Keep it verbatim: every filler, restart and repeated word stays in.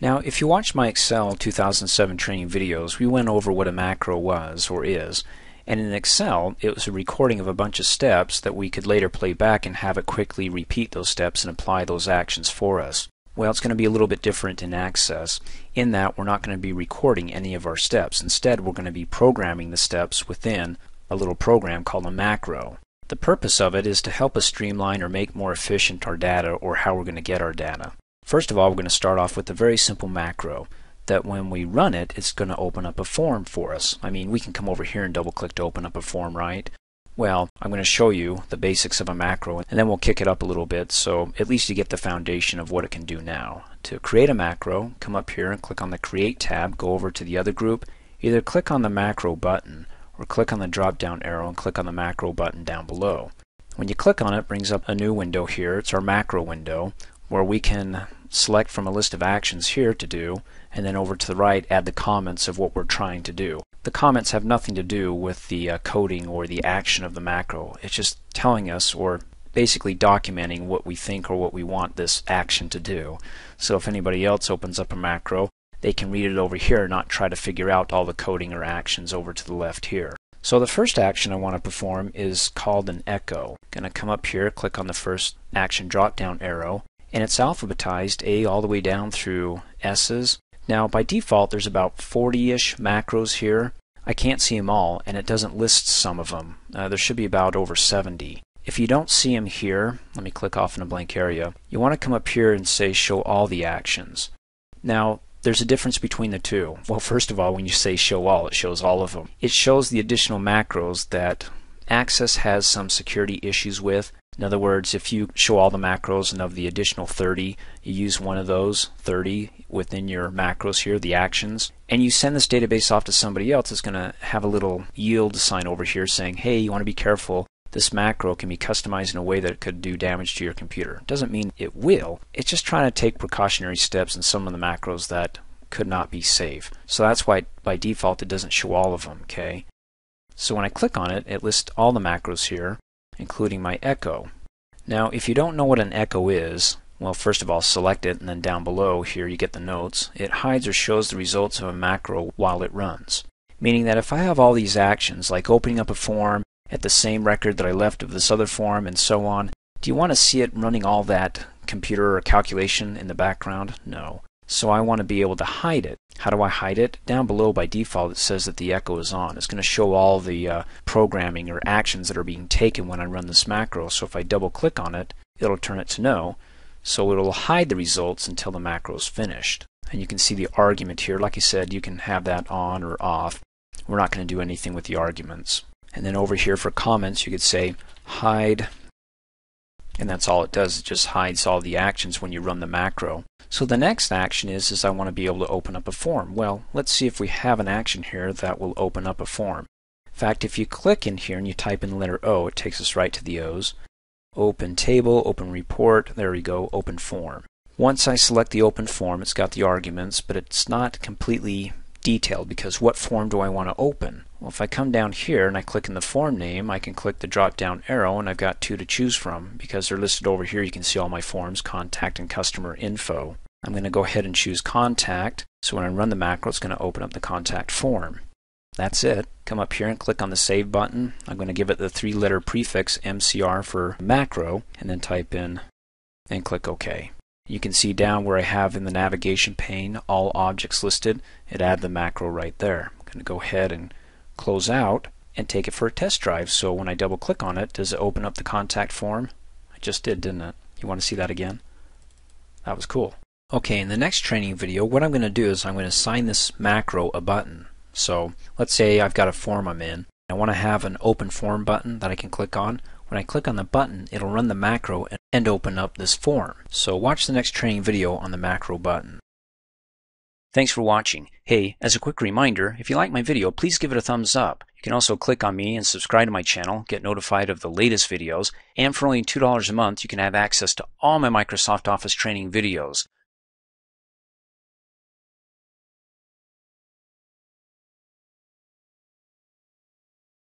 Now, if you watched my Excel two thousand seven training videos, we went over what a macro was or is, and in Excel it was a recording of a bunch of steps that we could later play back and have it quickly repeat those steps and apply those actions for us. Well, it's going to be a little bit different in Access in that we're not going to be recording any of our steps. Instead, we're going to be programming the steps within a little program called a macro. The purpose of it is to help us streamline or make more efficient our data or how we're going to get our data. First of all, we're going to start off with a very simple macro that when we run it, it's going to open up a form for us. I mean, we can come over here and double click to open up a form, right? Well, I'm going to show you the basics of a macro and then we'll kick it up a little bit so at least you get the foundation of what it can do now. To create a macro, come up here and click on the Create tab, go over to the other group, either click on the macro button or click on the drop down arrow and click on the macro button down below. When you click on it, it brings up a new window here. It's our macro window where we can select from a list of actions here to do, and then over to the right add the comments of what we're trying to do. The comments have nothing to do with the uh, coding or the action of the macro. It's just telling us or basically documenting what we think or what we want this action to do. So if anybody else opens up a macro, they can read it over here, not try to figure out all the coding or actions over to the left here. So the first action I want to perform is called an echo. Going to come up here, click on the first action drop down arrow, and it's alphabetized A all the way down through S's. Now by default there's about forty-ish macros here. I can't see them all and it doesn't list some of them. Uh, there should be about over seventy. If you don't see them here, let me click off in a blank area, you want to come up here and say show all the actions. Now there's a difference between the two. Well, first of all, when you say show all, it shows all of them. It shows the additional macros that Access has some security issues with. In other words, if you show all the macros and of the additional thirty, you use one of those thirty within your macros here, the actions, and you send this database off to somebody else, it's going to have a little yield sign over here saying, hey, you want to be careful. This macro can be customized in a way that it could do damage to your computer. It doesn't mean it will. It's just trying to take precautionary steps in some of the macros that could not be safe. So that's why by default it doesn't show all of them, okay? So when I click on it, it lists all the macros here, including my echo. Now if you don't know what an echo is, well, first of all select it and then down below here you get the notes. It hides or shows the results of a macro while it runs. Meaning that if I have all these actions like opening up a form at the same record that I left of this other form and so on, do you want to see it running all that computer or calculation in the background? No. So I want to be able to hide it. How do I hide it? Down below by default it says that the echo is on. It's going to show all the uh, programming or actions that are being taken when I run this macro. So if I double click on it, it'll turn it to no. So it'll hide the results until the macro is finished. And you can see the argument here. Like I said, you can have that on or off. We're not going to do anything with the arguments. And then over here for comments you could say hide, and that's all it does, it just hides all the actions when you run the macro. So the next action is is I want to be able to open up a form. Well, let's see if we have an action here that will open up a form. In fact, if you click in here and you type in the letter O, it takes us right to the O's. Open table, open report, there we go, open form. Once I select the open form, it's got the arguments, but it's not completely detailed because what form do I want to open? Well, if I come down here and I click in the form name, I can click the drop down arrow and I've got two to choose from. Because they're listed over here, you can see all my forms, contact and customer info. I'm going to go ahead and choose contact. So when I run the macro, it's going to open up the contact form. That's it. Come up here and click on the save button. I'm going to give it the three letter prefix M C R for macro and then type in and click OK. You can see down where I have in the navigation pane all objects listed, it added the macro right there. I'm going to go ahead and close out and take it for a test drive. So when I double click on it, does it open up the contact form? I just did, didn't it? You want to see that again? That was cool. Okay, in the next training video what I'm going to do is I'm going to assign this macro a button. So let's say I've got a form I'm in. I want to have an open form button that I can click on. When I click on the button, it'll run the macro and open up this form. So watch the next training video on the macro button. Thanks for watching. Hey, as a quick reminder, if you like my video, please give it a thumbs up. You can also click on me and subscribe to my channel, get notified of the latest videos, and for only two dollars a month, you can have access to all my Microsoft Office training videos.